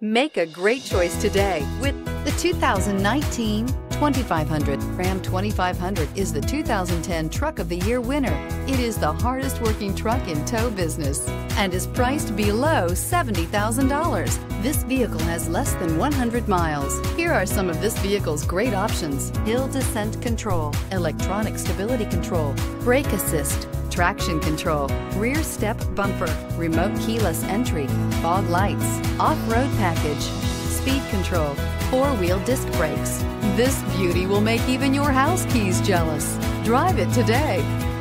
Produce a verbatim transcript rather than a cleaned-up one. Make a great choice today with the two thousand nineteen twenty-five hundred. Ram twenty-five hundred is the two thousand ten Truck of the Year winner. It is the hardest working truck in tow business and is priced below seventy thousand dollars. This vehicle has less than one hundred miles. Here are some of this vehicle's great options: hill descent control, electronic stability control, brake assist, traction control, rear step bumper, remote keyless entry, fog lights, off-road package, speed control, four-wheel disc brakes. This beauty will make even your house keys jealous. Drive it today.